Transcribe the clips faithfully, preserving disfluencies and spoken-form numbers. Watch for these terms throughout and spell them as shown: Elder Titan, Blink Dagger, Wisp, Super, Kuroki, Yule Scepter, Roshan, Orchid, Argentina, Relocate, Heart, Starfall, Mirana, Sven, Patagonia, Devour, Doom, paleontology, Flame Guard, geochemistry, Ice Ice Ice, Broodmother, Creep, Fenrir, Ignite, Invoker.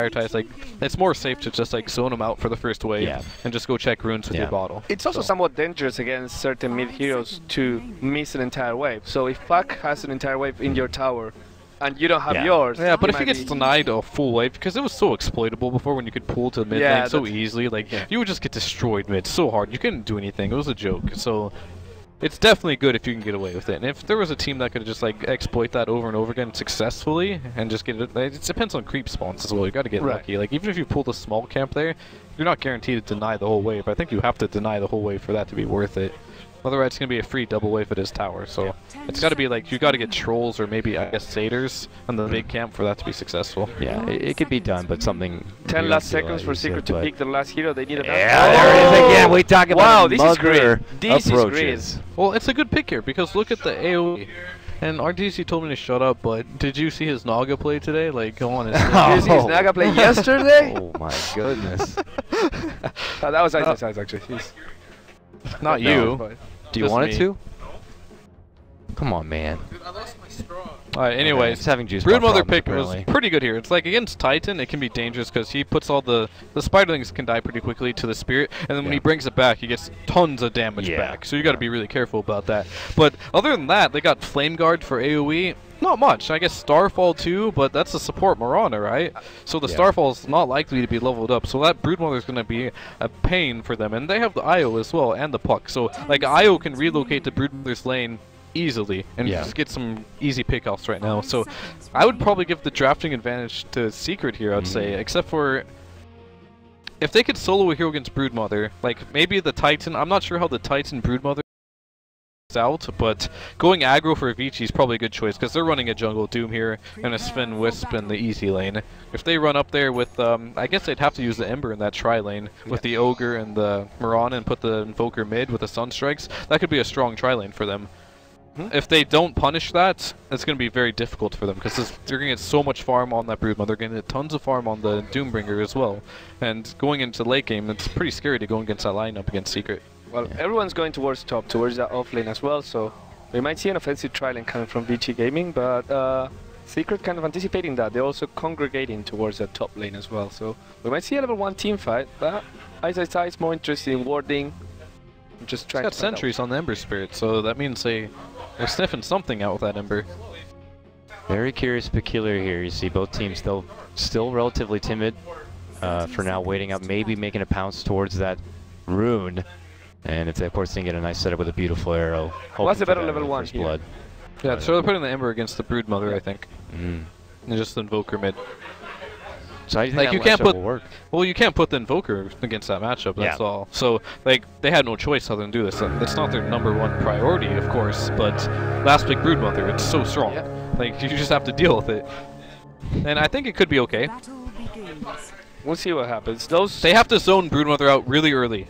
prioritize, like, it's more safe to just like zone them out for the first wave yeah. and just go check runes with yeah. your bottle. It's also so. somewhat dangerous against certain mid heroes to miss an entire wave. So if Puck has an entire wave in your tower and you don't have yeah. yours... Yeah, but if he gets denied a full wave, because it was so exploitable before when you could pull to mid yeah, lane so easily, like, yeah. you would just get destroyed mid so hard, you couldn't do anything, it was a joke. So it's definitely good if you can get away with it. And if there was a team that could just like exploit that over and over again successfully and just get it, it depends on creep spawns as well. You got to get right. lucky. Like even if you pull the small camp there, you're not guaranteed to deny the whole wave. I think you have to deny the whole wave for that to be worth it. Otherwise, it's gonna be a free double wave at his tower. So it's got to be like you got to get trolls or maybe I guess satyrs on the big camp for that to be successful. Yeah, it, it could be done, but something. Ten last seconds for Secret to pick the last hero. They need a. Yeah, there it is again. We talk about. Wow, this is great. This is great. Well, it's a good pick here because look at the AoE. And R D C told me to shut up, but did you see his Naga play today? Like, honestly. Oh. Did you see his Naga play yesterday? Oh my goodness. Oh, that was Ice Ice Ice actually. He's Not no, you. Do you want me. it to? Come on, man. Dude, I lost my straw. Alright, anyways, okay, having juice Broodmother pick apparently. was pretty good here. It's like against Titan, it can be dangerous because he puts all the... The Spiderlings can die pretty quickly to the Spirit, and then yeah. when he brings it back, he gets tons of damage yeah. back. So you gotta be really careful about that. But other than that, they got Flame Guard for AoE. Not much. I guess Starfall too, but that's a support Mirana, right? So the yeah. Starfall's not likely to be leveled up, so that Broodmother's gonna be a pain for them. And they have the I O as well, and the Puck. So, like, I O can relocate to Broodmother's lane easily and yeah. just get some easy pickoffs right now. So I would probably give the drafting advantage to Secret here, I'd mm. say, except for if they could solo a hero against Broodmother, like maybe the Titan. I'm not sure how the Titan Broodmother is out, but going aggro for Vici is probably a good choice because they're running a jungle Doom here and a Sven Wisp in the easy lane. If they run up there with, um, I guess they'd have to use the Ember in that tri lane with yeah. the Ogre and the Mirana and put the Invoker mid with the Sunstrikes. That could be a strong tri lane for them. If they don't punish that, it's going to be very difficult for them because they're going to get so much farm on that Broodmother. They're going to get tons of farm on the Doombringer as well. And going into late game, it's pretty scary to go against that lineup against Secret. Well, yeah. everyone's going towards top, towards that off lane as well, so we might see an offensive tri lane coming from Vici Gaming, but uh, Secret kind of anticipating that. They're also congregating towards that top lane as well, so we might see a level one team fight, but Ice Ice Ice more interested in warding. Just trying it's got to sentries out. on the Ember Spirit, so that means they... They're sniffing something out with that Ember. Very curious, peculiar here. You see both teams still, still relatively timid uh, for now, waiting up, maybe making a pounce towards that rune. And if they, of course, didn't get a nice setup with a beautiful arrow. What's the better level one here? Blood. Yeah, but so they're putting the Ember against the Broodmother, I think. Mm. And just the Invoker mid. So I like you can't put work. well, you can't put the Invoker against that matchup. That's yeah. all. So like they had no choice other than do this. That's not their number one priority, of course. But last pick Broodmother, it's so strong. Yeah. Like you just have to deal with it. And I think it could be okay. We'll see what happens. Those they have to zone Broodmother out really early.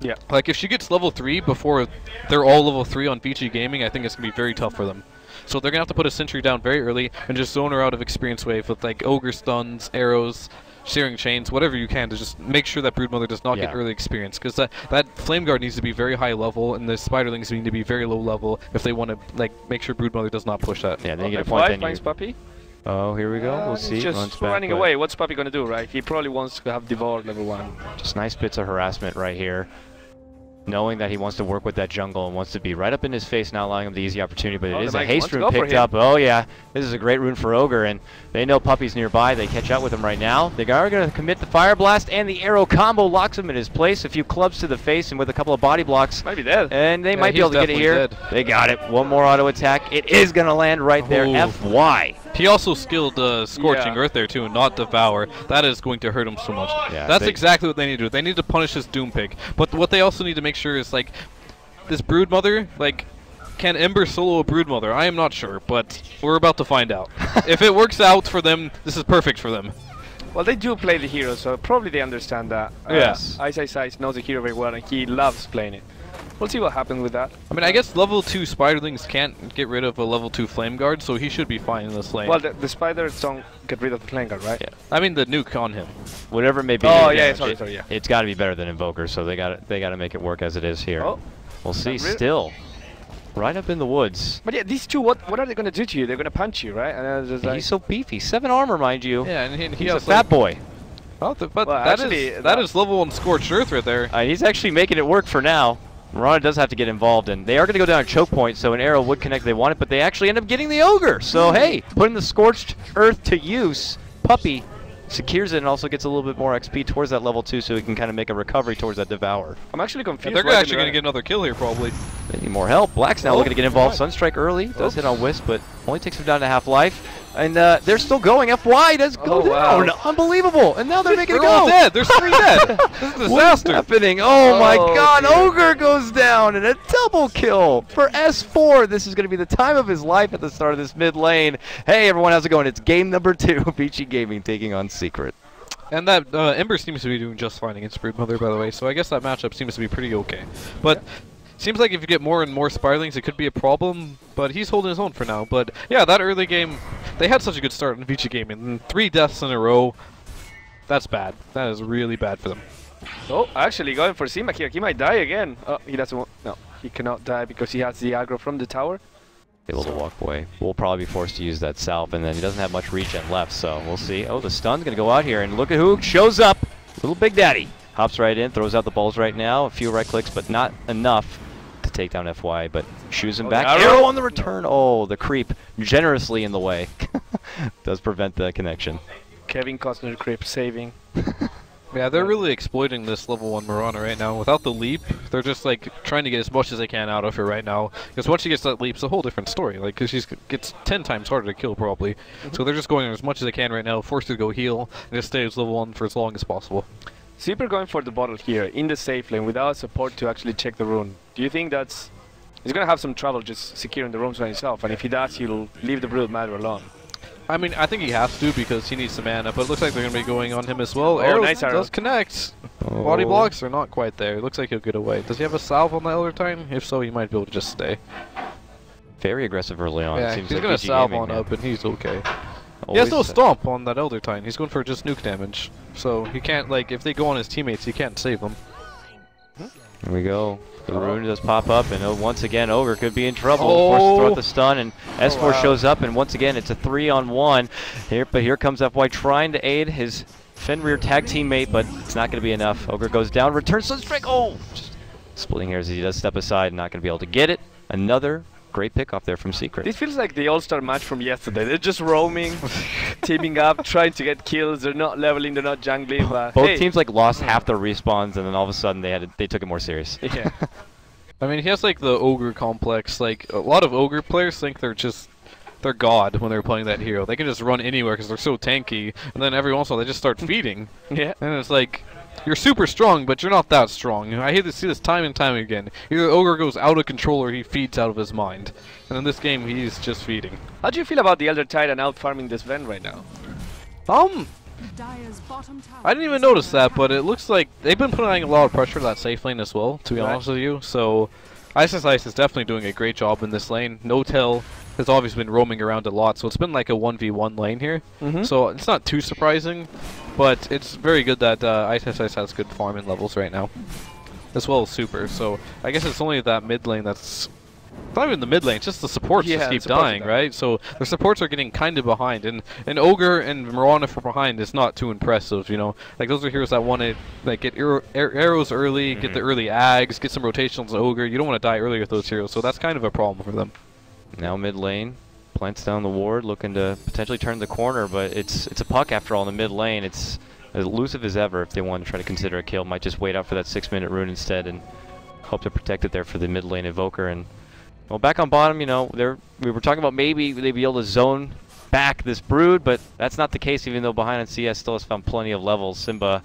Yeah. Like if she gets level three before they're all level three on Vici Gaming, I think it's gonna be very tough for them. So they're going to have to put a sentry down very early and just zone her out of experience wave with like ogre stuns, arrows, shearing chains, whatever you can to just make sure that Broodmother does not yeah. get early experience. Because that, that Flame Guard needs to be very high level and the Spiderlings need to be very low level if they want to like make sure Broodmother does not push that. Yeah, they get a point then finds Puppey. Oh, here we go. Uh, we'll see. Just Runs running back, away. What's Puppey going to do, right? He probably wants to have devoured level one. Just nice bits of harassment right here. Knowing that he wants to work with that jungle and wants to be right up in his face, not allowing him the easy opportunity, but oh, it is a haste rune picked up. Oh yeah, this is a great rune for Ogre, and they know Puppey's nearby. They catch up with him right now. They are going to commit the fire blast, and the arrow combo locks him in his place. A few clubs to the face, and with a couple of body blocks. Might be dead. And they yeah, might be able to get it here. Dead. They got it. One more auto attack. It is going to land right there. Ooh. F Y. He also skilled uh, Scorching yeah. Earth there too, and not Devour. That is going to hurt him so much. Yeah, That's they, exactly what they need to do. They need to punish this Doom pick. But what they also need to make sure is like, this Broodmother, like, can Ember solo a Broodmother? I am not sure, but we're about to find out. If it works out for them, this is perfect for them. Well, they do play the hero, so probably they understand that. Uh, yes. Ice Ice Ice knows the hero very well, and he loves playing it. We'll see what happens with that. I mean, I guess level two Spiderlings can't get rid of a level two Flame Guard, so he should be fine in this lane. Well, the, the Spiders don't get rid of the Flame Guard, right? Yeah. I mean, the nuke on him. Whatever it may be. Oh, yeah, sorry, sorry, yeah. It's got to be better than Invoker, so they got they got to make it work as it is here. Oh. We'll see still. Right up in the woods. But yeah, these two, what what are they going to do to you? They're going to punch you, right? And just like he's so beefy. Seven armor, mind you. Yeah, and he, he he's a fat boy. Oh, the, but well, that actually, is that uh, is level one Scorched Earth right there. Uh, he's actually making it work for now. Mirana does have to get involved, and they are going to go down a choke point, so an arrow would connect if they want it, but they actually end up getting the Ogre. So hey, putting the Scorched Earth to use, Puppey secures it and also gets a little bit more X P towards that level two, so he can kind of make a recovery towards that Devour. I'm actually confused. Yeah, they're actually going to get another kill here, probably. They need more help. Black's now oh, looking to get involved. Right. Sunstrike early. Does Oops. hit on Wisp, but only takes him down to half-life. And uh, they're still going. F Y does go oh, down. Wow. Unbelievable. And now they're making they're it go. They're all dead. There's three dead. This is a disaster. What's happening? Oh, oh my god. Dear. Ogre goes down and a double kill for S four. This is going to be the time of his life at the start of this mid lane. Hey, everyone. How's it going? It's game number two. Vici Gaming taking on Secret. And that uh, Ember seems to be doing just fine against Broodmother, by the way. So I guess that matchup seems to be pretty okay. But... yeah. Seems like if you get more and more Spiderlings, it could be a problem, but he's holding his own for now. But yeah, that early game, they had such a good start in Vici Gaming. Three deaths in a row, that's bad. That is really bad for them. Oh, actually going for Simba here. He might die again. Oh, he doesn't want... no, he cannot die because he has the aggro from the tower. Able to walk away. We'll probably be forced to use that salve, and then he doesn't have much regen left, so we'll see. Oh, the stun's going to go out here, and look at who shows up. Little Big Daddy. Hops right in, throws out the balls right now. A few right clicks, but not enough to take down F Y, but shoes him oh, back. Arrow on the return. No. Oh, the creep generously in the way. Does prevent the connection. Kevin Costner creep saving. Yeah, they're really exploiting this level one Mirana right now. Without the leap, they're just like trying to get as much as they can out of her right now. Because once she gets that leap, it's a whole different story. Like, because she gets ten times harder to kill probably. Mm-hmm. So they're just going as much as they can right now, forced to go heal, and just stay as level one for as long as possible. Super going for the bottle here, in the safe lane, without support to actually check the rune. Do you think that's... he's gonna have some trouble just securing the rooms by himself, and if he does, he'll leave the Broodmother alone. I mean, I think he has to, because he needs some mana, but it looks like they're gonna be going on him as well. Oh, arrows nice arrow. Does connect! Oh. Body blocks are not quite there. It looks like he'll get away. Does he have a salve on the Elder Titan? If so, he might be able to just stay. Very aggressive early on. Yeah, it seems he's like gonna Vici salve on now. Up, and he's okay. Always he has no stomp on that Elder Titan. He's going for just nuke damage. So he can't, like, if they go on his teammates, he can't save them. Here we go. The rune does pop up, and oh, once again, Ogre could be in trouble. Oh. Forced to throw out the stun, and S four oh, wow. shows up, and once again, it's a three on one. Here, but here comes F Y trying to aid his Fenrir tag teammate, but it's not going to be enough. Ogre goes down, returns Sunstrike. Oh! Just splitting hairs as he does step aside, not going to be able to get it. Another. Great pick up there from Secret. This feels like the all-star match from yesterday. They're just roaming, teaming up, trying to get kills. They're not leveling, they're not jungling. But Both hey. teams like lost half their respawns, and then all of a sudden they had a, they took it more serious. Yeah. I mean, he has like the Ogre complex. Like a lot of Ogre players think they're just they're god when they're playing that hero. They can just run anywhere because they're so tanky, and then every once in a while they just start feeding. Yeah. And it's like. You're super strong, but you're not that strong. I hate to see this time and time again. Either Ogre goes out of control or he feeds out of his mind. And in this game, he's just feeding. How do you feel about the Elder Titan out farming this Sven right now? Um, I didn't even notice that, but it looks like they've been putting a lot of pressure to that safe lane as well, to be right. honest with you. So, Ice Ice Ice is definitely doing a great job in this lane. No tell has obviously been roaming around a lot, so it's been like a one v one lane here. Mm-hmm. So, it's not too surprising. But it's very good that uh, Ice Ice Ice has good farming levels right now, as well as Super. So I guess it's only that mid lane that's not even the mid lane; it's just the supports yeah, just keep dying, right? So the supports are getting kind of behind, and and Ogre and Mirana from behind is not too impressive, you know. Like those are heroes that want to like get er er arrows early, mm-hmm. get the early Aghs, get some rotations of Ogre. You don't want to die early with those heroes, so that's kind of a problem for them. Now mid lane. Plants down the ward, looking to potentially turn the corner, but it's it's a Puck after all in the mid lane. It's as elusive as ever if they want to try to consider a kill. Might just wait out for that six-minute rune instead and hope to protect it there for the mid lane Invoker. And well, back on bottom, you know, there we were talking about maybe they'd be able to zone back this Brood, but that's not the case even though behind on C S still has found plenty of levels. Simba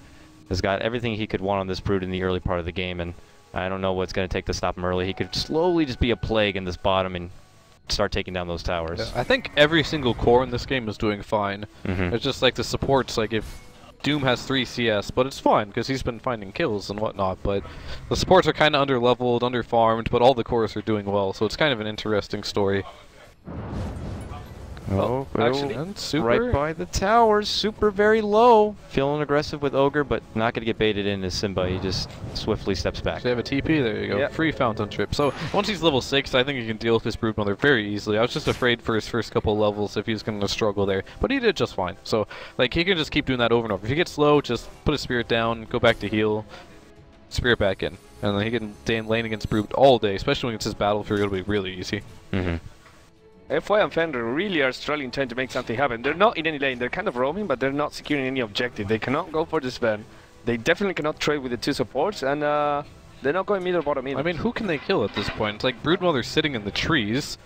has got everything he could want on this Brood in the early part of the game, and I don't know what's going to take to stop him early. He could slowly just be a plague in this bottom and start taking down those towers. Yeah, I think every single core in this game is doing fine. Mm-hmm. It's just like the supports, like if Doom has three C S, but it's fine because he's been finding kills and whatnot, but the supports are kind of under-leveled, under-farmed, but all the cores are doing well, so it's kind of an interesting story. Oh, well, actually, and Super right by the towers. Super very low. Feeling aggressive with Ogre, but not going to get baited into Simba. He just swiftly steps back. So they have a T P. There you go. Yep. Free fountain trip. So once he's level six, I think he can deal with this Broodmother very easily. I was just afraid for his first couple levels if he was going to struggle there, but he did just fine. So like he can just keep doing that over and over. If he gets low, just put his Spirit down, go back to heal, Spirit back in, and then he can stay in lane against Brood all day, especially when it's his Battle Fury. It'll be really easy. Mm-hmm. F Y and Fender really are struggling trying to make something happen. They're not in any lane, they're kind of roaming, but they're not securing any objective. They cannot go for the Sven. They definitely cannot trade with the two supports, and uh, they're not going mid or bottom either. I mean, who can they kill at this point? It's like Broodmother's sitting in the trees,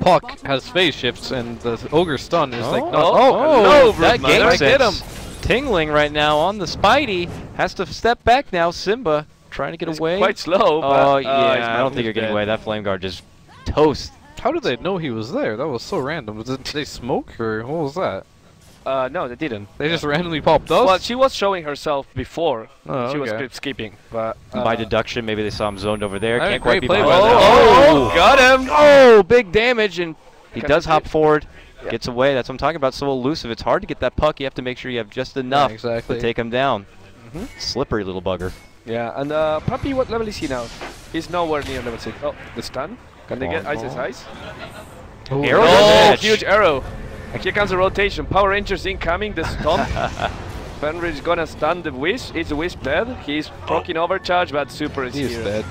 Puck has phase shifts, and the Ogre stun is oh, like, no, oh, no, oh, that game sense. Get him! Tingling right now on the Spidey, has to step back now. Simba trying to get it's away. Quite slow, but oh, yeah, uh, I don't think you're dead. Getting away. That Flame Guard just toast. How did they know he was there? That was so random. Did they smoke or what was that? Uh, no, they didn't. They just randomly popped up? Well, she was showing herself before. Oh, she okay. was script skipping. But, uh, by deduction, maybe they saw him zoned over there. I Can't quite be by that. Oh, oh, got him! Oh, big damage, and he Can does hop it? forward. Yeah. Gets away. That's what I'm talking about. So elusive. It's hard to get that Puck. You have to make sure you have just enough yeah, exactly. to take him down. Mm-hmm. Slippery little bugger. Yeah, and uh, Puppey, what level is he now? He's nowhere near level six. Oh, the stun? Can they get Ice Ice Ice? Ooh, arrow! Oh, a huge arrow! And here comes the rotation. Power Rangers incoming, the stomp. Fenrir's gonna stun the Wisp. Is the Wisp dead? He's proking oh. overcharge, but Super is He's here. Dead.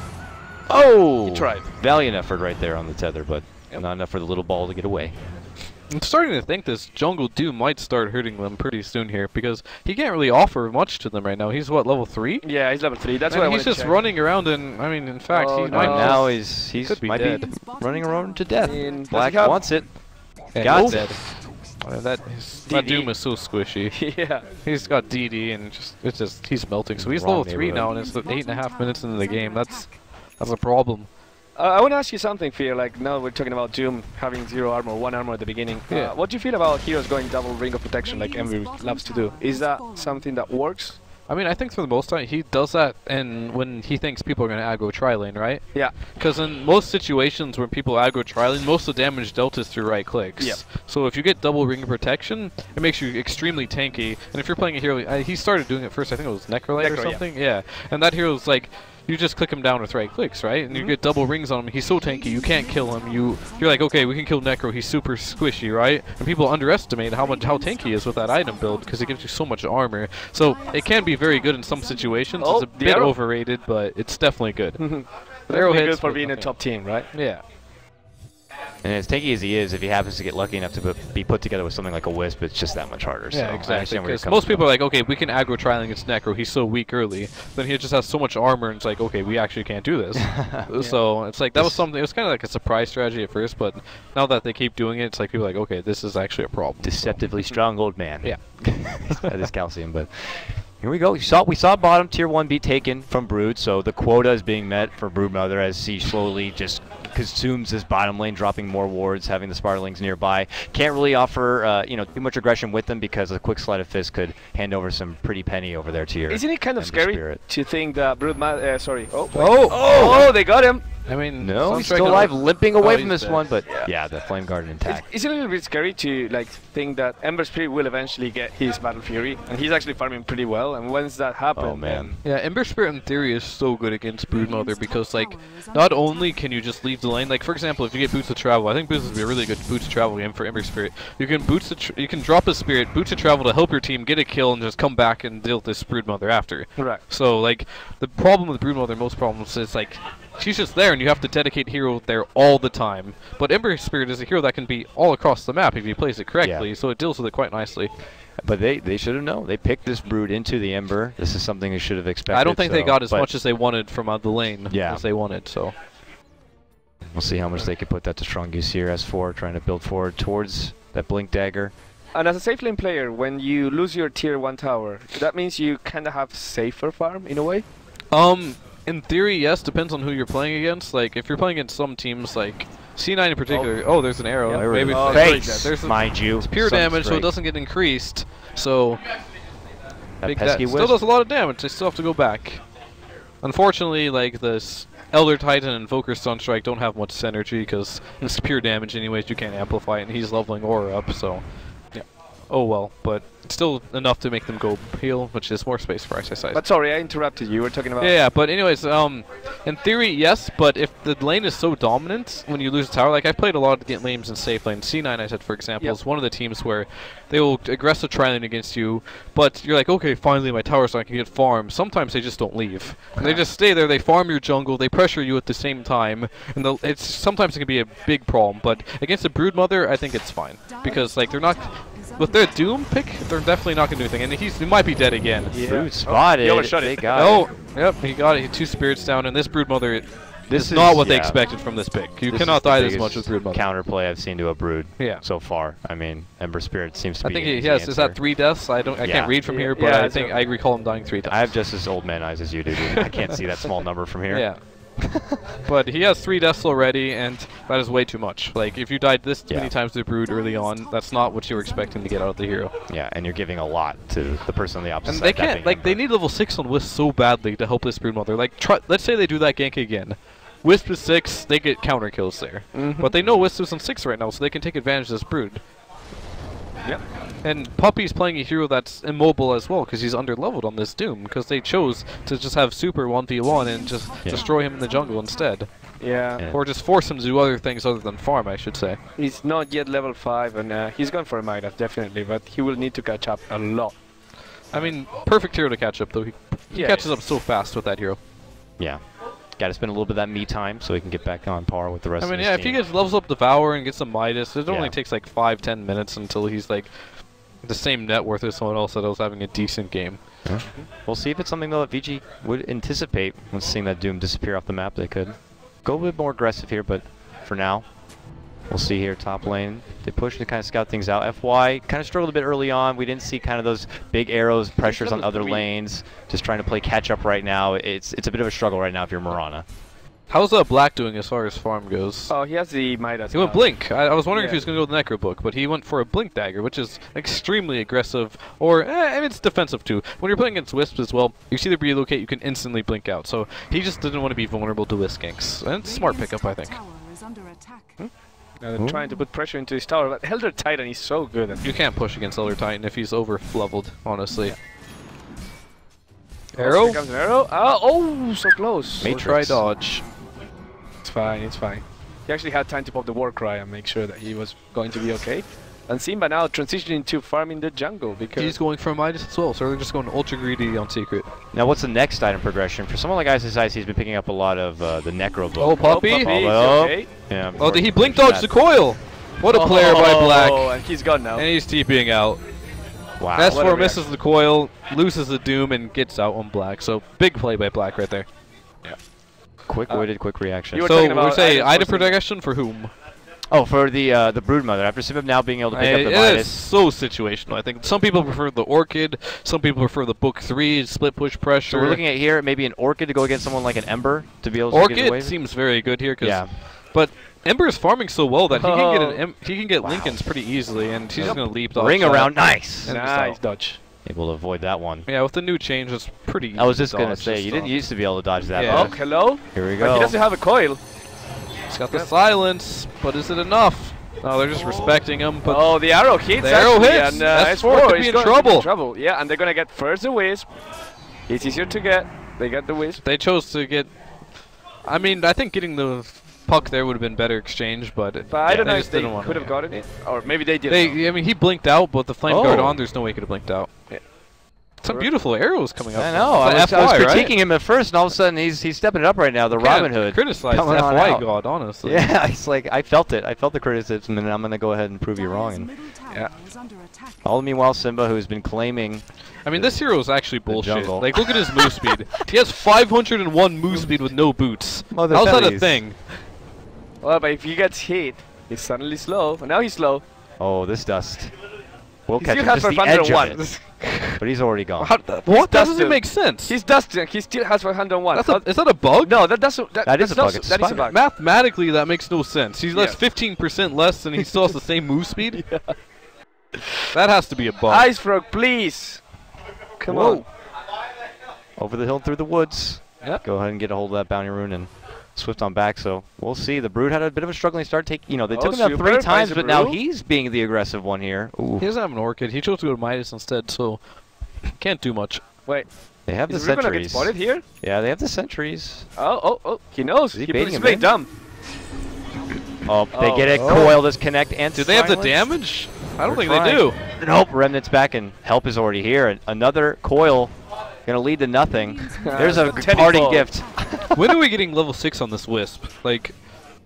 Oh! He tried. Valiant effort right there on the tether, but yep. not enough for the little ball to get away. I'm starting to think this jungle Doom might start hurting them pretty soon here, because he can't really offer much to them right now. He's what, level three? Yeah, he's level three. That's why he's just check. running around, and I mean, in fact, oh, he no. might now he's he's could be might dead. be running around to death. In Black wants it. Yeah, got it. Oh, that, that Doom is so squishy. Yeah, he's got D D, and just it's just he's melting. So he's Wrong level three now, and it's eight and a half minutes into the game. That's that's a problem. Uh, I want to ask you something, Fear. Like, now we're talking about Doom having zero armor, one armor at the beginning. Yeah. Uh, what do you feel about heroes going double Ring of Protection like Ember loves to do? Is that something that works? I mean, I think for the most part, he does that and when he thinks people are going to aggro tri-lane, right? Yeah. Because in most situations when people aggro tri-lane, most of the damage dealt is through right clicks. Yep. So if you get double Ring of Protection, it makes you extremely tanky. And if you're playing a hero, uh, he started doing it first, I think it was Necrolite Necro, or something? Yeah. yeah. And that hero's like, you just click him down with right clicks, right? And mm-hmm. you get double rings on him. He's so tanky, you can't kill him. You you're like, okay, we can kill Necro. He's super squishy, right? And people underestimate how much how tanky he is with that item build because it gives you so much armor. So it can be very good in some situations. Oh, it's a bit arrow. overrated, but it's definitely good. Arrowhead's good for being a top team, right? Yeah. And as tanky as he is, if he happens to get lucky enough to be put together with something like a Wisp, it's just that much harder. Yeah, so exactly. Because most people from. are like, okay, we can aggro trialing against Necro. He's so weak early. Then he just has so much armor, and it's like, okay, we actually can't do this. yeah. So it's like that was something. It was kind of like a surprise strategy at first, but now that they keep doing it, it's like people are like, okay, this is actually a problem. Deceptively so. strong old man. Yeah, that is calcium, but. Here we go. We saw, we saw bottom tier one be taken from Brood, so the quota is being met for Broodmother as she slowly just consumes this bottom lane, dropping more wards, having the Spiderlings nearby. Can't really offer uh, you know, too much aggression with them because a quick sleight of fist could hand over some pretty penny over there to your Isn't it kind of scary Spirit. to think that Broodmother... Uh, sorry. Oh, oh, oh, oh, they got him. I mean, no, he's still alive, limping away oh, from this dead. one, but yeah. yeah, the Flame Guard intact. It's, it's a little bit scary to like think that Ember Spirit will eventually get his Battle Fury, and he's actually farming pretty well, and once that happens... Oh, man. Yeah, Ember Spirit in theory is so good against Broodmother because, like, not only can you just leave the lane, like, for example, if you get Boots of Travel, I think Boots would be a really good Boots of Travel game for Ember Spirit. You can boots the tr you can drop a Spirit, Boots of Travel to help your team get a kill, and just come back and deal with this Broodmother after. Right. So, like, the problem with Broodmother, most problems, is, like, she's just there, and you have to dedicate hero there all the time. But Ember Spirit is a hero that can be all across the map if he plays it correctly, yeah. so it deals with it quite nicely. But they, they should have known. They picked this Brood into the Ember. This is something they should have expected. I don't think so, they got as much as they wanted from uh, the lane yeah. as they wanted, so... We'll see how much they can put that to strong use here. S four trying to build forward towards that Blink Dagger. And as a safe lane player, when you lose your tier one tower, that means you kind of have safer farm, in a way? Um... In theory, yes, depends on who you're playing against. Like, if you're playing against some teams, like C nine in particular, oh, oh there's an arrow. Yeah, maybe oh, face, there's a, mind you. It's pure Sun's damage, break. so it doesn't get increased. So, that pesky that. still does a lot of damage. They still have to go back. Unfortunately, like, this Elder Titan and Invoker Sunstrike don't have much synergy because it's pure damage anyways, you can't amplify it, and he's leveling Aura up, so... Yeah. Oh well, but still enough to make them go heal, which is more space for Ice Ice Ice. But sorry, I interrupted you, you were talking about... Yeah, yeah, but anyways, um, in theory, yes, but if the lane is so dominant when you lose a tower, like I played a lot of lanes in safe lane. C nine, I said, for example, yep. is one of the teams where they will aggressive tri-lane against you, but you're like, okay, finally my tower's so I can get farmed. Sometimes they just don't leave. And they just stay there, they farm your jungle, they pressure you at the same time, and the, it's sometimes it can be a big problem, but against the Broodmother, I think it's fine. Because, like, they're not... With their Doom pick, they're definitely not going to do anything, and he's, he might be dead again. Yeah. Brood spotted. Oh, shut it. They got oh, it. Yep, he got it. He two spirits down, and this Broodmother this is, is not what yeah. they expected from this pick. You this cannot die this much with Broodmother. Counterplay I've seen to a Brood yeah. so far. I mean, Ember Spirit seems to I be. I think he has. Is that three deaths? I don't. I yeah. can't read from yeah. here, but yeah, I think I recall him dying three times. I have just as old man eyes as you do. I can't see that small number from here. Yeah. But he has three deaths already, and that is way too much. Like, if you died this yeah. many times to the Brood early on, that's not what you were expecting to get out of the hero. Yeah, and you're giving a lot to the person on the opposite and side. And they can't, like, Ember. They need level six on Wisp so badly to help this Broodmother. Like, try, let's say they do that gank again. Wisp is six, they get counter kills there. Mm-hmm. But they know Wisp is on six right now, so they can take advantage of this Brood. Yep. And Puppey's playing a hero that's immobile as well, because he's underleveled on this Doom, because they chose to just have Super one v one and just yeah. destroy him in the jungle instead. Yeah. yeah. Or just force him to do other things other than farm, I should say. He's not yet level five, and uh, he's going for a Midas, definitely, but he will need to catch up a lot. I mean, perfect hero to catch up, though. He, he yeah, catches yeah. up so fast with that hero. Yeah. Got to spend a little bit of that me time so he can get back on par with the rest I mean, of the team. I mean, yeah, if he gets levels up Devour and gets some Midas, it yeah. only takes like five, ten minutes until he's like... the same net worth as someone else that was having a decent game. Yeah. We'll see if it's something though that V G would anticipate when seeing that Doom disappear off the map. They could go a bit more aggressive here, but for now, we'll see here top lane. They push to kind of scout things out. F Y kind of struggled a bit early on. We didn't see kind of those big arrows, pressures on other lanes. Just trying to play catch up right now. It's it's a bit of a struggle right now if you're Mirana. How's uh, Black doing as far as farm goes? Oh, he has the Midas. He went Blink. I, I was wondering yeah. if he was going to go with the Necro Book, but he went for a Blink Dagger, which is extremely aggressive, or eh, and it's defensive too. When you're playing against Wisps as well, you see the Relocate, you can instantly Blink out, so he just didn't want to be vulnerable to Wisp ganks. And it's a smart pickup, I think. Hmm? Now they're Ooh. trying to put pressure into his tower, but Elder Titan is so good. At you can't push against Elder Titan if he's over-leveled, honestly. Yeah. Arrow? An arrow? Oh, oh, so close. Matrix. Try dodge. It's fine, it's fine. He actually had time to pop the war cry and make sure that he was going to be okay. And Simba now transitioning to farming the jungle because... He's going for Midas as well, so they're just going ultra greedy on Secret. Now what's the next item progression? For someone like Ice Ice Ice, he's been picking up a lot of uh, the Necro Book. Oh, Puppey? Oh, okay. yeah, oh did he blink dodge the coil? What a oh, player by Black. Oh, and he's gone now. And he's TPing out. Wow. S four misses the coil, loses the Doom, and gets out on Black. So big play by Black right there. Yeah. Quick-witted, uh, quick reaction. You so we say item protection for whom? Oh, for the uh, the Broodmother. After Simba now being able to pick I, up the Midas. It is so situational, I think. Some people prefer the Orchid. Some people prefer the Book three, split push pressure. So we're looking at here, maybe an Orchid to go against someone like an Ember to be able to Orchid get away. Orchid seems very good here. Cause yeah. But Ember is farming so well that he oh. can get an em he can get wow. Lincolns pretty easily, and he's yep. going to leap dodge. Ring around, nice, and nice dodge. Able to avoid that one. Yeah, with the new change, it's pretty easy. I was just going to say, you didn't used to be able to dodge that. Yeah. Oh, hello. Here we go. But he doesn't have a coil. He's got the yeah. silence, but is it enough? No, they're just oh. respecting him. But oh, the arrow hits. The arrow actually, hits. And, uh, S four could be in trouble. In trouble. Yeah, and they're going to get first the Wisp. It's easier to get. They get the Wisp. They chose to get. I mean, I think getting the Puck there would have been better exchange, but, but I yeah, don't know if they could have gotten it, or maybe they did. They, I mean, he blinked out, but the flame oh. guard on. There's no way he could have blinked out. Yeah. Some beautiful arrows coming up. I know. F Y, I was critiquing right? him at first, and all of a sudden he's he's stepping it up right now. The Robin Hood. Criticized the F Y God, honestly. Yeah, it's like I felt it. I felt the criticism, and I'm gonna go ahead and prove you wrong. And yeah. All the meanwhile, Simba, who's been claiming. I mean, this hero is actually bullshit. Like, look at his move speed. He has five hundred and one move speed with no boots. Mother How's fellies. that a thing? Well, but if he gets hit, he's suddenly slow. Now he's slow. Oh, this dust. We'll he catch him. Has just the edge of it. But he's already gone. How, that, what? That doesn't make sense. He's dusting. He still has one hundred and one. That's a, is that a bug? No, that doesn't. That, that is a bug. So, that is a bug. Mathematically, that makes no sense. He's less fifteen percent yeah. less, and he still has the same move speed. Yeah. That has to be a bug. Ice Frog, please. Come Whoa. on. Over the hill and through the woods. Yep. Go ahead and get a hold of that bounty rune and Swift on back, so we'll see. The Brood had a bit of a struggling start. Take, you know, they oh, took him out three times, but now he's being the aggressive one here. Ooh. He doesn't have an Orchid. He chose to go to Midas instead, so can't do much. Wait. They have the sentries. Is Ruben get spotted here? Yeah, they have the sentries. Oh, oh, oh. He knows. He he's really dumb. Oh, they oh, get it. Oh. Coil disconnect and do they silence? Have the damage? I don't We're think trying. They do. Nope. Remnant's back, and help is already here. And another Coil going to lead to nothing. There's a parting gift. When are we getting level six on this Wisp? Like,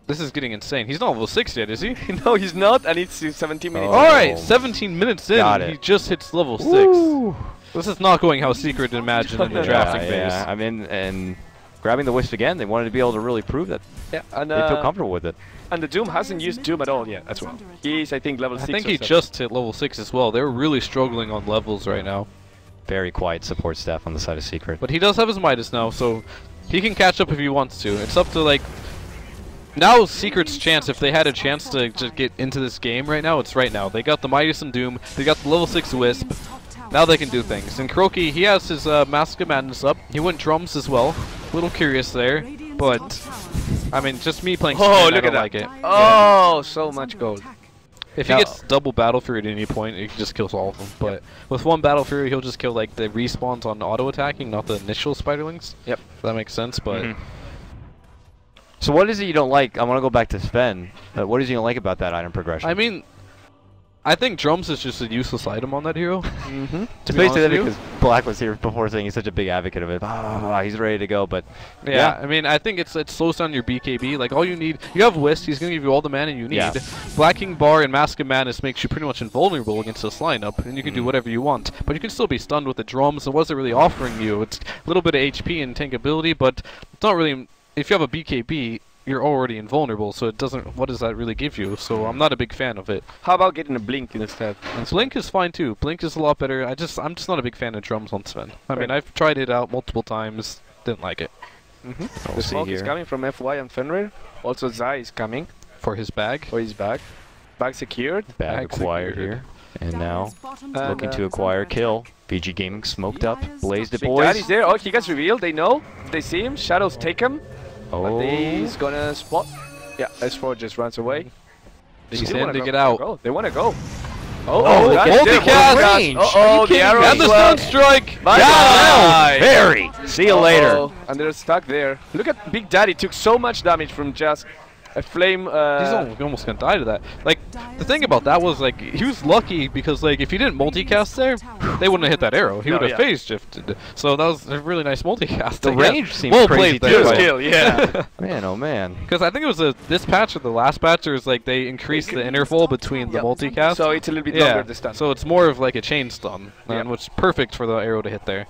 this is getting insane. He's not level six yet, is he? No, he's not. I need to seventeen minutes. Oh. Alright, seventeen minutes in, Got it. He just hits level Ooh. six. This is not going how Secret imagined in the drafting phase. Yeah, yeah. I mean, and grabbing the Wisp again, they wanted to be able to really prove that yeah, and, uh, they feel comfortable with it. And the Doom hasn't used Doom at all yet as well. He's, I think, level six. I think he seven. just hit level six as well. They're really struggling on levels right now. Very quiet support staff on the side of Secret. But he does have his Midas now, so he can catch up if he wants to. It's up to, like... Now Secret's chance, if they had a chance to just get into this game right now, it's right now. They got the Midas and Doom, they got the level six Wisp. Now they can do things. And Kuroki, he has his uh, Mask of Madness up. He went drums as well. A little curious there, but I mean, just me playing. Oh, Sven, look I don't at like that! It. Oh, yeah. So much gold. If no. he gets double Battle Fury at any point, he just kills all of them. But yep. with one Battle Fury, he'll just kill like the respawns on auto attacking, not the initial Spiderlings. Yep, if that makes sense. But mm-hmm. so, what is it you don't like? I want to go back to Sven. Uh, what is it you don't like about that item progression? I mean. I think drums is just a useless item on that hero. Mm-hmm. To be honest with you, because Black was here before saying he's such a big advocate of it. Ah, he's ready to go, but yeah, yeah. I mean, I think it's it slows down your B K B. Like all you need, you have Wisp. He's gonna give you all the mana you need. Yeah. Blacking Bar and Mask of Madness makes you pretty much invulnerable against this lineup, and you can mm. do whatever you want. But you can still be stunned with the drums. It wasn't really offering you. It's a little bit of H P and tankability, but it's not really. If you have a B K B. You're already invulnerable, so it doesn't. What does that really give you? So I'm not a big fan of it. How about getting a blink instead? Blink is fine too. Blink is a lot better. I just, I'm just not a big fan of drums on Sven. I right. mean, I've tried it out multiple times. Didn't like it. Mm-hmm. We'll the see smoke here. is coming from F Y and Fenrir. Also, Zai is coming for his bag. For his bag. Bag secured. Bag acquired here. And now, uh, looking to acquire kill. Vici Gaming smoked up. Blazed it, boys. Daddy's there. Oh, he gets revealed. They know. They see him. Shadows take him. Oh. He's gonna spot. Yeah, S four just runs away. He's in to get out. They wanna go. Oh, oh, multicast! Uh oh, the arrow and the Sunstrike! Down! Very! See you later. And they're stuck there. Look at Big Daddy, took so much damage from just a flame. Uh, He's almost gonna die to that. Like, the thing about that was, like, he was lucky because, like, if he didn't multicast there, they wouldn't have hit that arrow. He no, would have yeah. phase shifted. So that was a really nice multicast. The range seemed well crazy. Well played there. Yeah. Man, oh man. Because I think it was a, this patch or the last patch, or was like they increased the interval between yep. the multicast. So it's a little bit yeah. longer this time. So it's more of like a chain stun, yep. which is perfect for the arrow to hit there.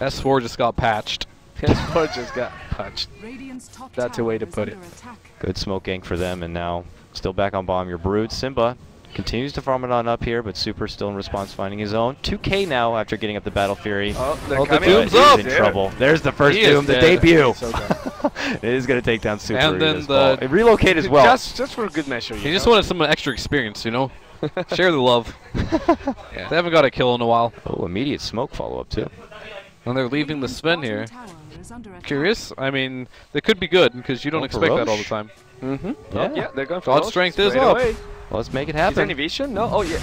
S four just got patched. S four just got patched. That's a way to put it. Good smoke gank for them, and now still back on bomb. Your Brood, Simba, continues to farm it on up here, but Super still in response, finding his own. two K now after getting up the Battle Fury. Oh, oh the Doom's up! He's in trouble. There's the first he Doom, the dead. debut. So it is going to take down Super. And then the it relocate as well. Just, just for a good measure. You, you just wanted some extra experience, you know? Share the love. Yeah. They haven't got a kill in a while. Oh, immediate smoke follow-up, too. And they're leaving the Sven here. Curious? I mean, they could be good, because you don't oh, expect Roche. that all the time. Mm-hmm. Yeah. yeah, they're going for God's Roche strength is up. Away. Let's make it happen. Is there any vision? No? Oh, yeah.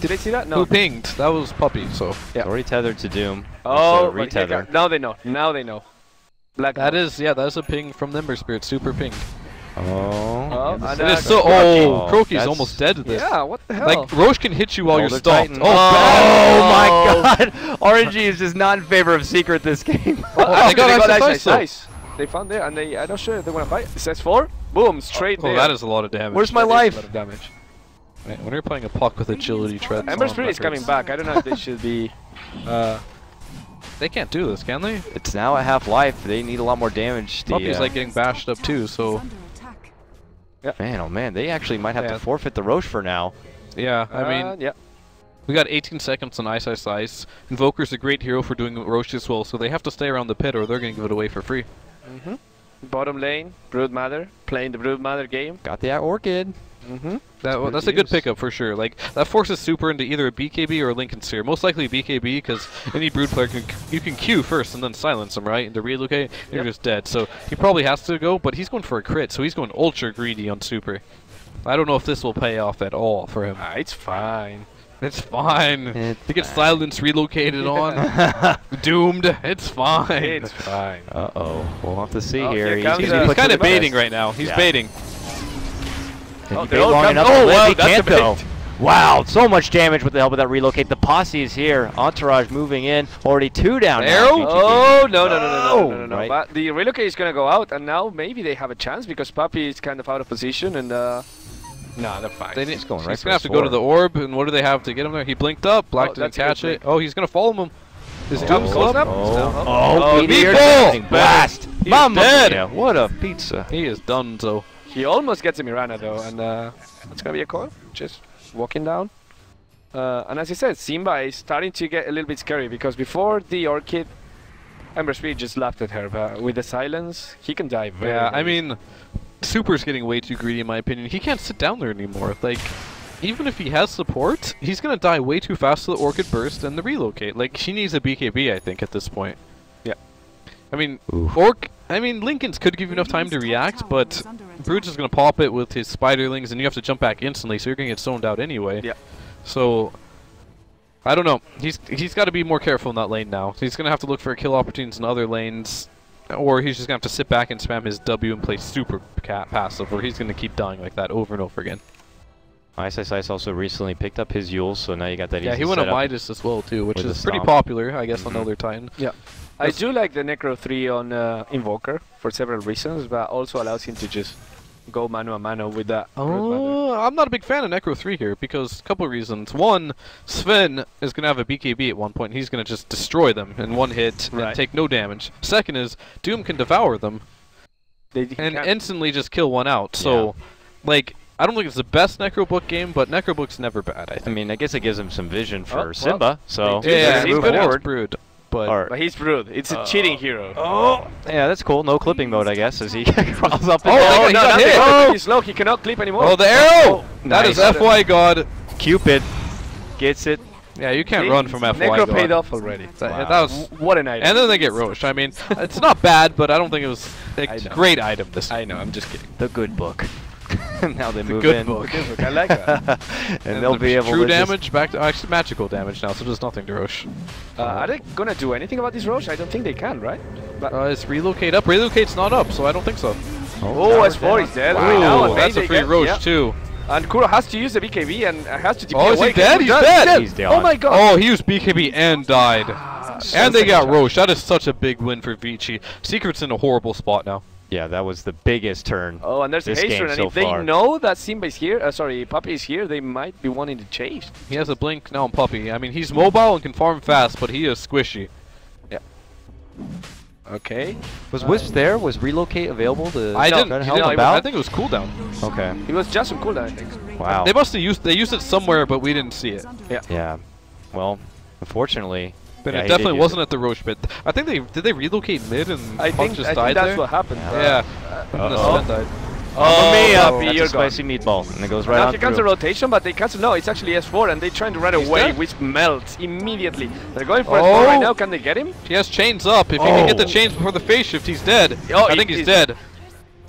Did I see that? No. Who pinged? That was Puppey, so. Yeah. Already tethered to Doom. Oh, retether. Now they know. Now they know. Black that mode. is, yeah, that is a ping from Ember Spirit. Super ping. Oh. oh and it's so. Oh, Kuroki's oh, almost dead to this. Yeah, what the hell? Like, Roche can hit you while Elder you're stopped. Oh, oh, oh, my God. R N G is just not in favor of Secret this game. Well, oh, I they got, they got ice, ice, ice. They found there, and they. I'm not sure if they want to fight. It says four. Boom, straight oh, there. Oh, that is a lot of damage. Where's my that life? A lot of damage. Right, when you're playing a Puck with agility treads. Ember Spirit is coming back. I don't know if they should be. Uh, They can't do this, can they? It's now a half life. They need a lot more damage. The Puppey's uh, like getting bashed up too, so. Yep. Man, oh man, they actually might have yeah. to forfeit the Roche for now. Yeah, I uh, mean, yeah. we got eighteen seconds on Ice Ice Ice. Invoker's a great hero for doing Roche as well, so they have to stay around the pit or they're going to give it away for free. Mm-hmm. Bottom lane, Broodmother, playing the Broodmother game. Got the Orchid. Mm-hmm. That, well, that's a good pickup for sure. Like that forces Super into either a B K B or a Lincoln Seer. Most likely B K B because any Brood player can you can Q first and then silence him, right? And to relocate, yep. You're just dead. So he probably has to go, but he's going for a crit, so he's going ultra greedy on Super. I don't know if this will pay off at all for him. Ah, it's fine. It's fine. It's to get fine. Silence relocated on. Doomed. It's fine. It's fine. Uh oh. We'll have to see oh, here. here he's, he's, he's kind of baiting right now. He's yeah. baiting. Oh, bait long enough oh, wow, he can't though. Wow, so much damage with the help of that relocate. The posse is here. Entourage moving in. Already two down. Arrow? Oh, no, no, no, no, no, no, no. Right. But the relocate is going to go out, and now maybe they have a chance because Puppey is kind of out of position, and uh... Nah, they're fine. They he's going right he's going to have to go to the orb, and what do they have to get him there? He blinked up. Black oh, didn't catch it. Oh, he's going to follow him. Is it up? Close up? Oh, oh, oh meteor blast. He's Mama dead. Mia, what a pizza. He is done, so. He almost gets a Mirana though, and uh, it's gonna be a coil. Just walking down. Uh, and as I said, Simba is starting to get a little bit scary because before the Orchid, Ember Spirit just laughed at her, but with the silence, he can die very Yeah, early. I mean, Super's getting way too greedy in my opinion. He can't sit down there anymore. Like, even if he has support, he's gonna die way too fast to the Orchid Burst and the Relocate. Like, she needs a B K B, I think, at this point. Yeah. I mean, Oof. Orc. I mean, Lincoln's could give you enough time to react, but Brood's is going to pop it with his Spiderlings, and you have to jump back instantly, so you're going to get zoned out anyway. Yeah. So, I don't know. He's He's got to be more careful in that lane now. He's going to have to look for kill opportunities in other lanes, or he's just going to have to sit back and spam his W and play super cat passive, or he's going to keep dying like that over and over again. Ice Ice Ice also recently picked up his Yule, so now you got that yeah, easy Yeah, he went on Midas as well, too, which is pretty popular, I guess, mm-hmm. on Elder Titan. Yeah. I do like the Necro three on uh, Invoker for several reasons, but also allows him to just go mano a mano with that. Oh, I'm not a big fan of Necro three here because a couple of reasons. One, Sven is going to have a B K B at one point, and he's going to just destroy them in one hit right. and take no damage. Second is, Doom can devour them they and instantly just kill one out. So, yeah. like, I don't think it's the best Necrobook game, but Necrobook's never bad, I think. I mean, I guess it gives him some vision for oh, well, Simba, so... Yeah, he's good at Brood. But, right. but he's Brood. It's uh, a cheating hero. Oh, yeah, that's cool. No clipping mode, I guess, as he crawls up. Oh, oh, oh, no, got hit. oh, he's low. He cannot clip anymore. Oh, the arrow! Oh, that nice. is F Y God. Cupid gets it. Yeah, you can't See? run from F Y Necro God. paid off already. Wow. That, that was what an item. And then they get Rosh. I mean, it's not bad, but I don't think it was a great item. This I know. I'm just kidding. The good book. now they the move good in. Book. The good book. I like that. and, and they'll be able true to damage back to actually magical damage now, so there's nothing to Rosh. Uh, are they gonna do anything about this Rosh? I don't think they can, right? But uh, it's relocate up. Relocate's not up, so I don't think so. Oh, S four is dead. Wow, now, that's a free Rosh yeah. too. And Kuro has to use the B K B and has to. Oh, is he dead? He's, he's dead. dead. He's dead. Oh my God. Oh, he used B K B and died. Ah, and they got Rosh. That is such a big win for Vici. Secret's in a horrible spot now. Yeah, that was the biggest turn. Oh, and there's a haste turn, and so if they far. know that Simba is here, uh, sorry, Puppey is here, they might be wanting to chase. He has a blink now on Puppey. I mean, he's mobile and can farm fast, but he is squishy. Yeah. Okay. Was uh, Wisp there? Was relocate available to? I didn't. To help didn't about? I think it was cooldown. Okay. It was just a cooldown, I think. Wow. They must have used. They used it somewhere, but we didn't see it. Yeah. Yeah. Well, unfortunately. But yeah, it definitely wasn't it. at the Rosh pit. I think they did they relocate mid and I Puck think, just I died think that's there? what happened. Yeah. Uh, yeah. Uh, uh, and the died. Oh, me oh, oh, that's a spicy gone. meatball, and it goes right now on through. Now cancel rotation, but they cancel. No, it's actually S four, and they're trying to run He's away, dead? which melts immediately. They're going for oh. S four right now. Can they get him? He has chains up. If oh. he can get the chains before the phase shift, he's dead. Oh, I think he's, he's dead.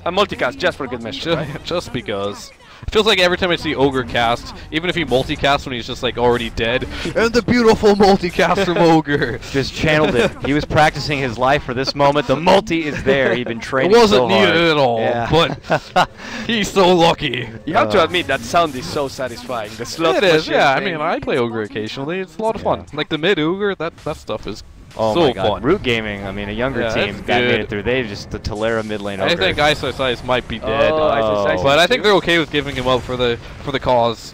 A multicast, just for good measure. Just, right? just because. It feels like every time I see Ogre cast, even if he multicasts when he's just like already dead, and the beautiful multicast from Ogre. Just channeled it. He was practicing his life for this moment. The multi is there. He'd been training. It wasn't so needed hard. at all, yeah. but he's so lucky. You uh, have to admit that sound is so satisfying. The slow. It is, yeah. Thing. I mean, I play Ogre occasionally. It's a lot of fun. Yeah. Like the mid Ogre, that that stuff is. Oh so my God! Fun. Root Gaming. I mean, a younger yeah, team that made it through. They just the Talera mid lane. I think Ice Ice Ice might be dead, oh, Ice Ice Ice but Ice I think too. they're okay with giving him up for the for the cause.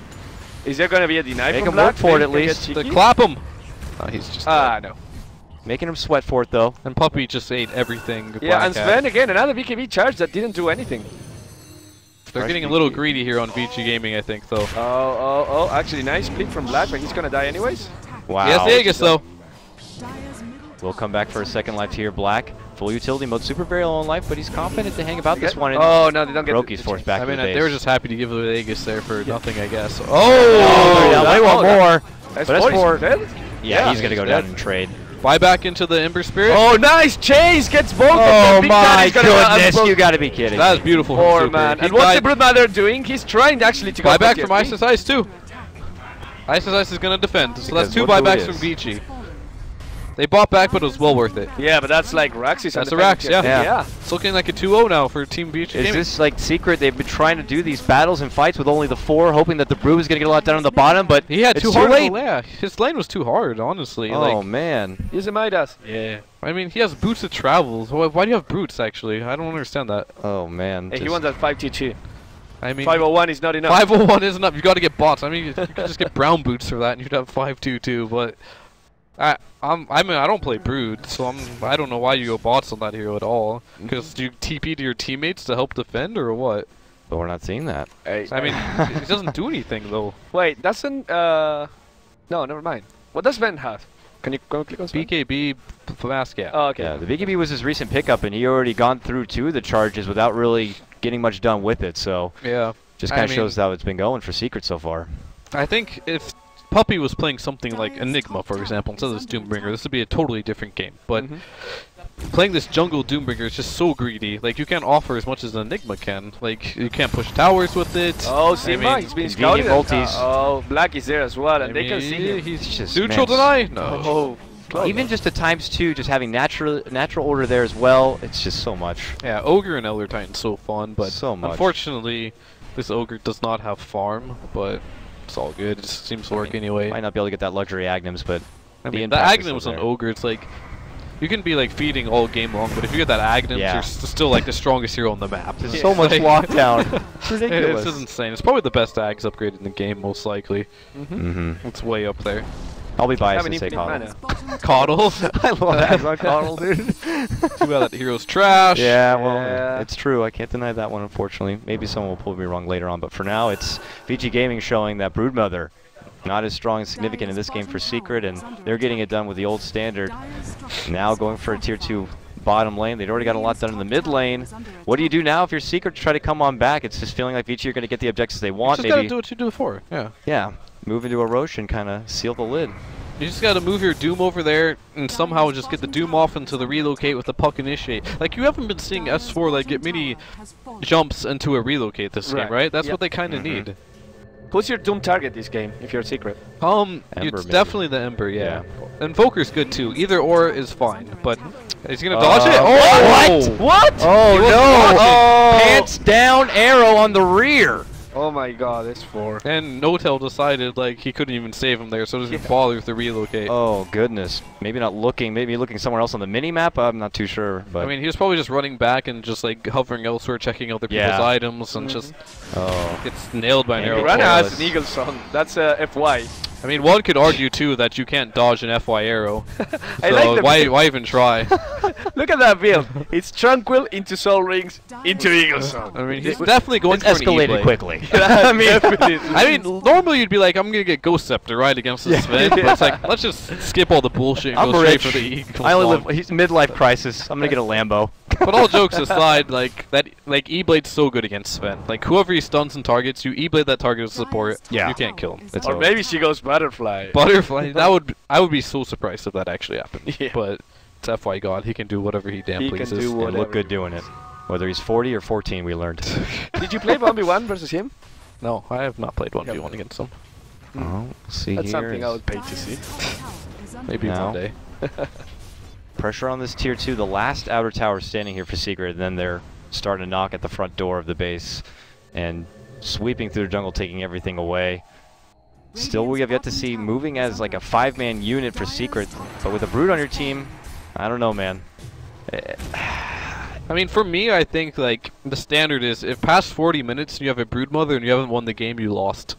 Is there going to be a deny? Make him work for it at least. To clap him. No, he's just ah uh, no. Making him sweat for it though. And Puppey just ate everything. Yeah, and Sven cat. again another B K B charge that didn't do anything. They're First getting a little greedy here on Vici Gaming, I think, though. Oh oh oh! Actually, nice pick from Black, but he's going to die anyways. Wow. Yes, Aghs though. We'll come back for a second life here, Black. Full utility mode. Super very low on life, but he's confident to hang about this one. And oh, no, they don't get Roki's forced back I mean, the they were just happy to give the Aghs there for yeah. nothing, I guess. Oh! oh yeah, they want more. That's four. Yeah, yeah, he's going to go down dead. and trade. Buy back into the Ember Spirit. Oh, nice! Chase gets both of them. Oh my goodness, you gotta be kidding. That was beautiful. Poor man. And what's the Broodmother doing? He's trying to actually to go back from Ice Ice Ice too. Ice Ice Ice is gonna defend. So that's two buybacks from Vici. They bought back, but it was well worth it. Yeah, but that's like Raxis. That's a Rax, yeah. yeah. yeah. It's looking like a two oh now for Team Vici. Is this like Secret? They've been trying to do these battles and fights with only the four, hoping that the Brew is going to get a lot down on the bottom, but he had it's too hard. Too late. Yeah, his lane was too hard, honestly. Oh, like, man. He's a Midas. Yeah. I mean, he has Boots of Travel. Why, why do you have Brutes, actually? I don't understand that. Oh, man. Hey, he won that five T G. I mean, five oh one is not enough. five oh one is enough. You've got to get bots. I mean, you could just get brown boots for that, and you'd have five two two, but... I I'm I mean I don't play Brood, so I'm I don't know why you go bots on that hero at all. Because do you T P to your teammates to help defend or what? But we're not seeing that. Hey. I mean, it doesn't do anything though. Wait, doesn't uh no, never mind. What does Sven have? Can you go click on Sven? B K B mask, yeah. Oh, okay. Yeah, the B K B was his recent pickup, and he already gone through two of the charges without really getting much done with it. So yeah, just kind of shows how it's been going for Secret so far. I think if Puppey was playing something like Enigma, for example, instead of this Doombringer, this would be a totally different game. But mm-hmm. playing this jungle Doombringer is just so greedy. Like, you can't offer as much as Enigma can. Like, you can't push towers with it. Oh, Simba, I mean, he's being scouted. Oh, Black is there as well, and I they mean, can see him. He's just neutral deny? No. Oh. Well, even just the times two, just having natural natural order there as well, it's just so much. Yeah, Ogre and Elder Titan so fun, but so much. Unfortunately, this Ogre does not have farm, but... It's all good. It just seems to work I mean, anyway. Might not be able to get that luxury Agnums, but I mean, the Agnums on Ogre, it's like you can be like feeding all game long, but if you get that Agnums, yeah. you're st still like the strongest hero on the map. There's yeah. so much lockdown. It's ridiculous. This is insane. It's probably the best Aghs upgrade in the game, most likely. Mm-hmm. Mm-hmm. It's way up there. I'll be biased and say Coddle. Coddle? I love Aghs on Coddle, dude. Too bad that hero's trash. Yeah, well, yeah. it's true. I can't deny that one, unfortunately. Maybe someone will prove me wrong later on, but for now, it's Vici Gaming showing that Broodmother not as strong and significant in this game for Secret, and they're getting it done with the old standard. Now going for a tier two bottom lane. They'd already got a lot done in the mid lane. What do you do now if you're Secret to try to come on back? It's just feeling like Vici are going to get the objectives they want. You just got to do what you do before. Yeah. Yeah. Move into a Roshan, kind of seal the lid. You just gotta move your Doom over there and somehow just get the Doom off into the Relocate with the Puck initiate. Like, you haven't been seeing S four, like, get many jumps into a Relocate this right. game, right? That's yep. what they kind of mm-hmm. need. Who's your Doom target this game, if you're Secret? Um, Ember, it's maybe. definitely the Ember, yeah. yeah. Invoker's good too. Either or is fine, but he's gonna uh, dodge it. Oh, what? What? Oh, no! Oh. Pants down arrow on the rear! Oh my god, it's four. And Notel decided like he couldn't even save him there, so doesn't yeah. bother with the Relocate. Oh goodness. Maybe not looking, maybe looking somewhere else on the mini-map, I'm not too sure. But I mean, he was probably just running back and just like hovering elsewhere, checking other yeah. people's items, and mm-hmm. just oh. gets nailed by an arrow. Mirana has an Eagle Song. That's uh, F Y. I mean, one could argue too that you can't dodge an F Y arrow, so I like why, why even try? Look at that build. It's Tranquil into Soul Rings into Eagle Song. I mean, he's definitely going it's for escalated an e quickly. I mean, I mean, normally you'd be like, I'm gonna get Ghost Scepter right against this Sven, but it's like, let's just skip all the bullshit and I'm go rich. straight for the Eagle I only Song. Live. He's midlife crisis. I'm gonna get a Lambo. But all jokes aside, like that, like E-Blade's so good against Sven. Like whoever he stuns and targets, you E-Blade that target with support. Yeah. You can't kill him. That's or over. Maybe she goes Butterfly. Butterfly. That would I would be so surprised if that actually happened. Yeah. But it's F Y God. He can do whatever he damn he pleases. He can do whatever. Look good doing it. Whether he's forty or fourteen, we learned. Did you play one v one versus him? No, I have not played one v one yep. against him. Mm. Oh, see That's here something I would pay to see. Maybe no. one day. Pressure on this tier two, the last outer tower standing here for Secret, and then they're starting to knock at the front door of the base and sweeping through the jungle, taking everything away. Still, we have yet to see moving as like a five-man unit for Secret, but with a Brood on your team, I don't know, man. I mean, for me, I think like the standard is if past forty minutes you have a Broodmother and you haven't won the game, you lost.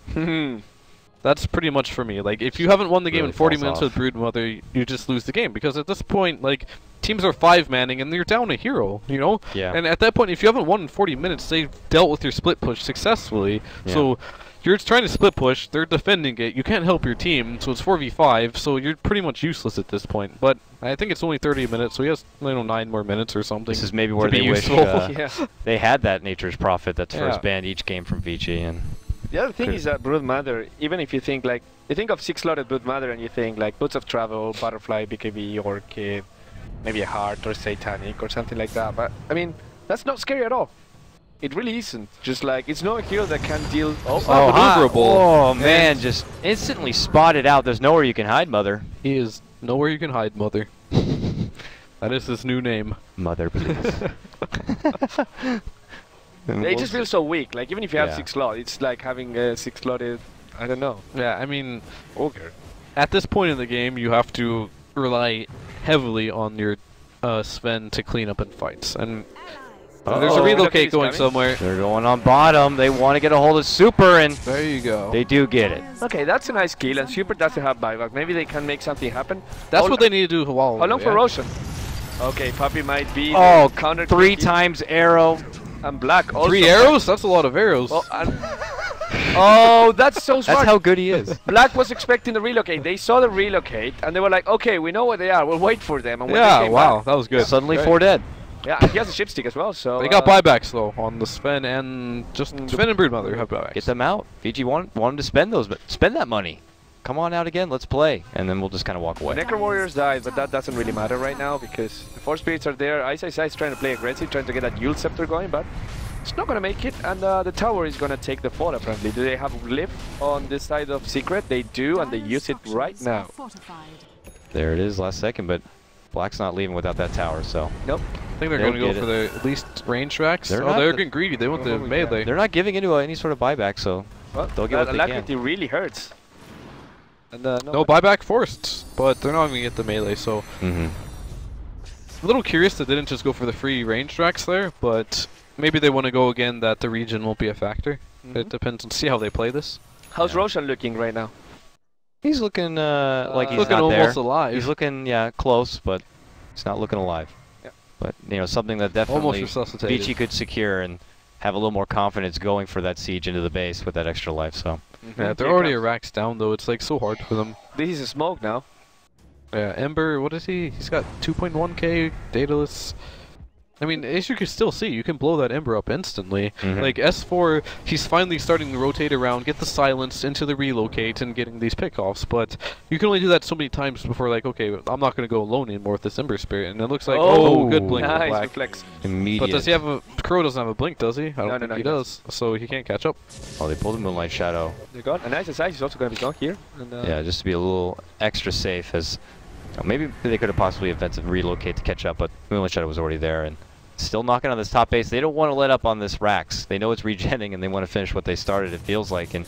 That's pretty much for me. Like, if you haven't won the game really in forty minutes off. with Broodmother, you just lose the game. Because at this point, like, teams are five-manning and you're down a hero, you know? Yeah. And at that point, if you haven't won in forty minutes, they've dealt with your split push successfully. Yeah. So You're trying to split push, they're defending it, you can't help your team, so it's four v five, so you're pretty much useless at this point. But I think it's only thirty minutes, so he has, you know, nine more minutes or something. This is maybe where they wish uh, yeah. they had that Nature's Prophet that's yeah. first banned each game from Vici. And the other thing is that Broodmother, even if you think like, you think of six-slotted Broodmother and you think like Boots of Travel, Butterfly, B K B, Orchid, maybe a Heart or Satanic or something like that, but I mean, that's not scary at all. It really isn't. Just like, it's not a hero that can deal. Oh, oh, maneuverable. Oh man, and just instantly spotted out. There's nowhere you can hide, Mother. He is nowhere you can hide, Mother. That is his new name. Mother, please. They just feel so weak. Like, even if you have yeah. six slot, it's like having a six slotted. I don't know. Yeah, I mean, Ogre. At this point in the game, you have to rely heavily on your uh, Sven to clean up in fights. And Uh-oh. There's a relocate going coming. somewhere. They're going on bottom. They want to get a hold of Super, and there you go. They do get it. Okay, that's a nice kill, and Super doesn't have buyback. Maybe they can make something happen. That's All what they need to do. Wow. Along yeah. for Roshan. Okay, Puppey might be oh counter three times arrow. And Black also. Three arrows? That's a lot of arrows. Well, oh, that's so smart. That's how good he is. Black was expecting the relocate. They saw the relocate, and they were like, "Okay, we know where they are. We'll wait for them." And when yeah. They came wow, back, that was good. Suddenly, great. Four dead. Yeah, he has a ship stick as well, so... They got uh, buybacks, though, on the Sven and... Just Sven and Broodmother have buybacks. Get them out. Vici want, want them to spend those, but spend that money. Come on out again, let's play. And then we'll just kind of walk away. Necro Warriors died, but that doesn't really matter right now, because the Four Spirits are there. Ice Ice Ice trying to play aggressive, trying to get that Yule Scepter going, but it's not going to make it. And uh, the tower is going to take the fall, apparently. Do they have lift on this side of Secret? They do, and they use it right now. There it is, last second, but Black's not leaving without that tower, so... Nope. I think they're going to go for the least range tracks. They're oh, they're the getting greedy. They want the melee. They're not giving into any sort of buyback, so well, they'll get what they can. It really hurts. And, uh, no, no buyback forced, but they're not going to get the melee, so... Mm-hmm. A little curious that they didn't just go for the free range tracks there, but maybe they want to go again that the region won't be a factor. Mm-hmm. It depends on see how they play this. How's yeah. Roshan looking right now? He's looking uh, like uh, he's looking not almost there. alive. He's looking, yeah, close, but he's not looking alive. But, you know, something that definitely Vici could secure and have a little more confidence going for that siege into the base with that extra life, so. Mm-hmm. Yeah, they're already racks down, though. It's, like, so hard for them. He's a smoke now. Yeah, Ember, what is he? He's got two point one K, dataless. I mean, as you can still see, you can blow that Ember up instantly. Mm-hmm. Like, S four, he's finally starting to rotate around, get the silence into the relocate, and getting these pickoffs, but you can only do that so many times before, like, okay, I'm not going to go alone anymore with this Ember Spirit, and it looks like, oh, oh good blink. Nice, Black. Reflex. Immediate. But does he have a... Crow doesn't have a blink, does he? I don't no, think no, no, he, he does. does, so he can't catch up. Oh, they pulled the Moonlight Shadow. They're gone, and Ice Ice is also going to be gone here. And, uh, yeah, just to be a little extra safe, as... You know, maybe they could have possibly offensive relocate to catch up, but Moonlight Shadow was already there, and... Still knocking on this top base. They don't want to let up on this Rax. They know it's regenning and they want to finish what they started, it feels like. And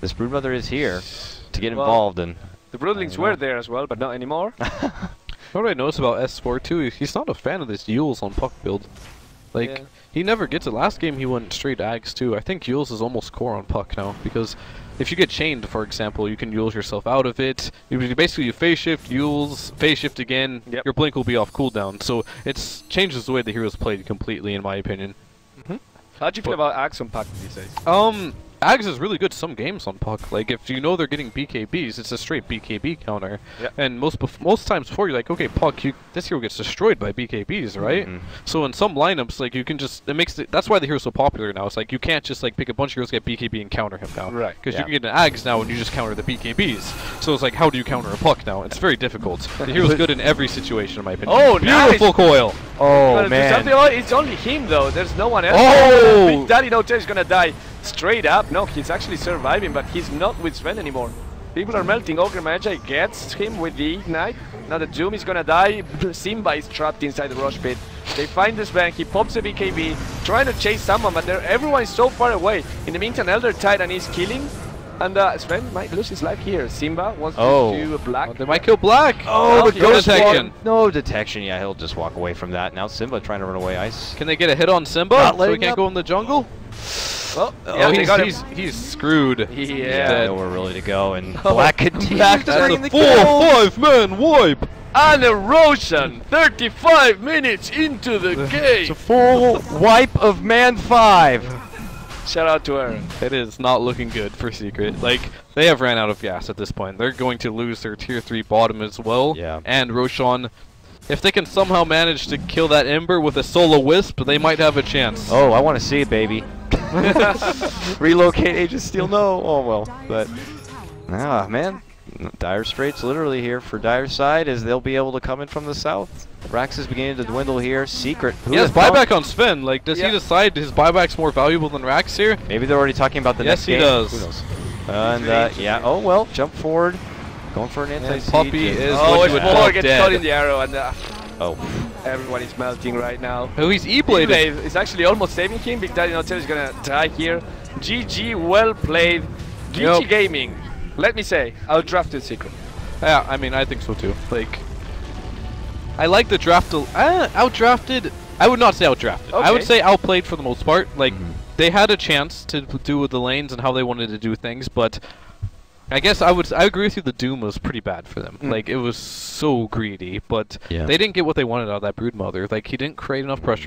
this Broodmother is here to get well, involved. And the Broodlings were there as well, but not anymore. What I notice about S four too, he's not a fan of this Yules on Puck build. Like, yeah. he never gets it. Last game he went straight Aghs too. I think Yules is almost core on Puck now, because if you get chained, for example, you can Yules yourself out of it. You basically, you phase shift, Yules, phase shift again, yep. your blink will be off cooldown. So it changes the way the hero's played completely, in my opinion. Mm-hmm. How do you but feel about Aghs on Puck these days? Um, Aghs is really good some games on Puck. Like, if you know they're getting B K Bs, it's a straight B K B counter. Yep. And most most times before, you're like, okay, Puck, you, this hero gets destroyed by B K Bs, right? Mm-hmm. So in some lineups, like, you can just, it makes, the, that's why the hero's so popular now. It's like, you can't just, like, pick a bunch of heroes, get B K B, and counter him now. Right. Because yeah. you can get an Aghs now, and you just counter the B K Bs. So it's like, how do you counter a Puck now? It's very difficult. The hero's good in every situation, in my opinion. Oh, Beautiful nice. Coil! Oh, but man. It's only him, though. There's no one else. Oh! Daddy No Tail is gonna die. Straight up, no, he's actually surviving, but he's not with Sven anymore. People are melting. Ogre Magi gets him with the Ignite. Now the Doom is gonna die. Simba is trapped inside the Rush Pit. They find the Sven, he pops a B K B, trying to chase someone, but everyone is so far away. In the meantime, Elder Titan is killing, and uh, Sven might lose his life here. Simba wants oh. to do a Black. Oh, they might kill Black! Oh, oh the ghost detection! One. No detection, yeah, he'll just walk away from that. Now Simba trying to run away. Ice. Can they get a hit on Simba so he can't up. go in the jungle? Well, yeah, oh, he's, he's, he's screwed. Yeah. He's dead. Nowhere really to go, and oh, Black continues back to bring the four five man wipe! And a Roshan, thirty-five minutes into the game! It's a full wipe of man five! Shout out to Aaron. It is not looking good for Secret. Like, they have ran out of gas at this point. They're going to lose their tier three bottom as well. Yeah. And Roshan, if they can somehow manage to kill that Ember with a solo Wisp, they might have a chance. Oh, I want to see it, baby. Relocate, Agent Steel, no. Oh, well. But, ah, man. Dire straits literally here for Dire's side as they'll be able to come in from the south. Rax is beginning to dwindle here. Secret. Who yes, buyback on Sven. Like, does yeah. he decide his buyback's more valuable than Rax here? Maybe they're already talking about the yes, next game. Yes, he does. Who knows? Uh, and uh, yeah. Oh well, jump forward. Going for an anti-siege. Puppey is oh, it's more gets dead. Caught in the arrow and. Uh, oh. Everyone is melting right now. Oh, he's E-bladed. E-blade is actually almost saving him. Big Daddy Hotel is gonna die here. G G, well played. Vici yep. Gaming. Let me say, I'll draft it Secret. Yeah, I mean, I think so too. Like, I like the draft. Uh, outdrafted. I would not say outdrafted. Okay. I would say outplayed for the most part. Like, mm-hmm. they had a chance to do with the lanes and how they wanted to do things, but I guess I would. I agree with you. The Doom was pretty bad for them. Mm. Like, it was so greedy, but yeah. they didn't get what they wanted out of that Broodmother. Like, he didn't create enough pressure.